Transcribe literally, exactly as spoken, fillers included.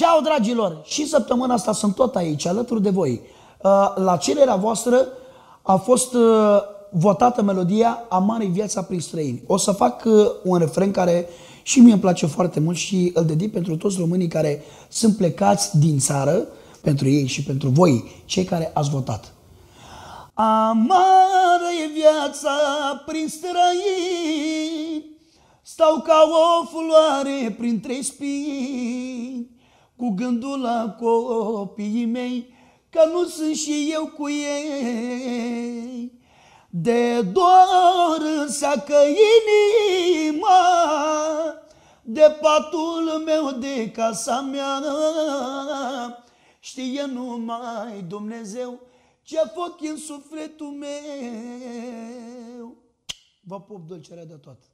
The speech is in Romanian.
Ceau, dragilor! Și săptămâna asta sunt tot aici, alături de voi. La cererea voastră a fost votată melodia Amare viața prin străini. O să fac un refren care și mie îmi place foarte mult și îl dedic pentru toți românii care sunt plecați din țară, pentru ei și pentru voi, cei care ați votat. Amară e viața prin străini, stau ca o floare prin trei spini, cu gândul la copiii mei, că nu sunt și eu cu ei. De dor înseacă inima, de patul meu, de casa mea, știe numai Dumnezeu ce fac în sufletul meu. Vă pup dulcerea de tot!